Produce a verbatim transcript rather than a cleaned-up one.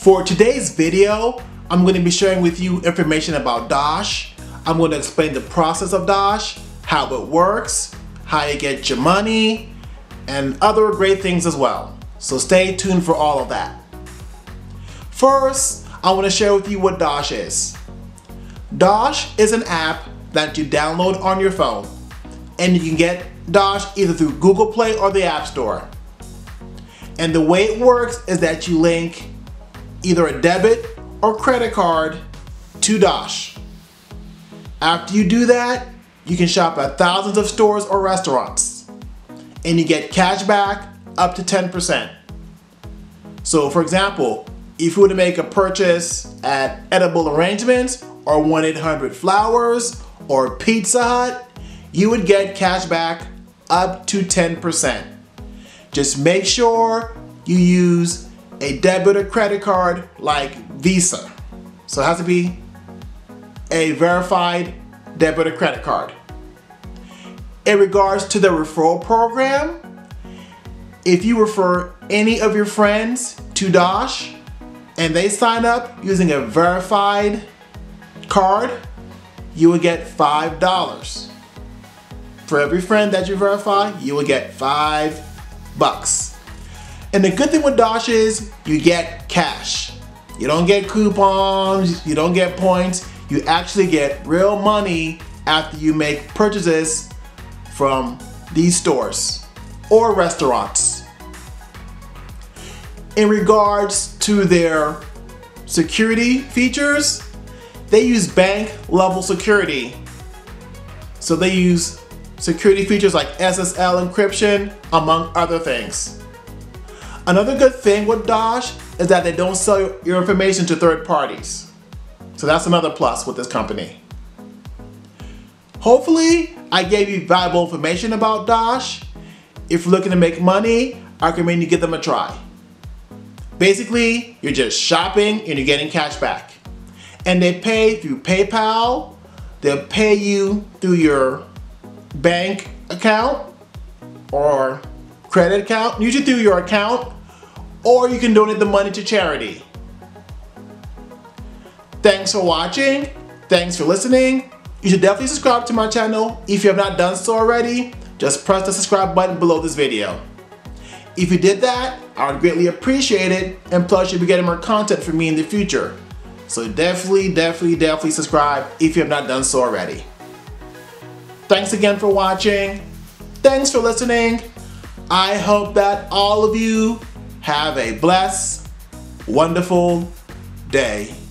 For today's video, I'm going to be sharing with you information about Dosh. I'm going to explain the process of Dosh, how it works, how you get your money, and other great things as well. So stay tuned for all of that. First, I want to share with you what Dosh is. Dosh is an app that you download on your phone, and you can get Dosh either through Google Play or the App Store. And the way it works is that you link either a debit or credit card to Dosh. After you do that, you can shop at thousands of stores or restaurants, and you get cash back up to ten percent. So for example, if you were to make a purchase at Edible Arrangements or one eight hundred Flowers or Pizza Hut, you would get cash back up to ten percent. Just make sure you use a debit or credit card like Visa. So it has to be a verified debit or credit card. In regards to the referral program, if you refer any of your friends to Dosh and they sign up using a verified card, you will get five dollars. For every friend that you verify, you will get five bucks. And the good thing with Dosh is you get cash. You don't get coupons, you don't get points, you actually get real money after you make purchases from these stores or restaurants. In regards to their security features, they use bank level security. So they use security features like S S L encryption, among other things. Another good thing with Dosh is that they don't sell your information to third parties. So that's another plus with this company. Hopefully, I gave you valuable information about Dosh. If you're looking to make money, I recommend you give them a try. Basically, you're just shopping and you're getting cash back. And they pay through PayPal, they'll pay you through your bank account or credit account, usually through your account, or you can donate the money to charity. Thanks for watching. Thanks for listening. You should definitely subscribe to my channel if you have not done so already. Just press the subscribe button below this video. If you did that, I would greatly appreciate it, and plus you'll be getting more content from me in the future. So definitely, definitely, definitely subscribe if you have not done so already. Thanks again for watching. Thanks for listening. I hope that all of you have a blessed, wonderful day.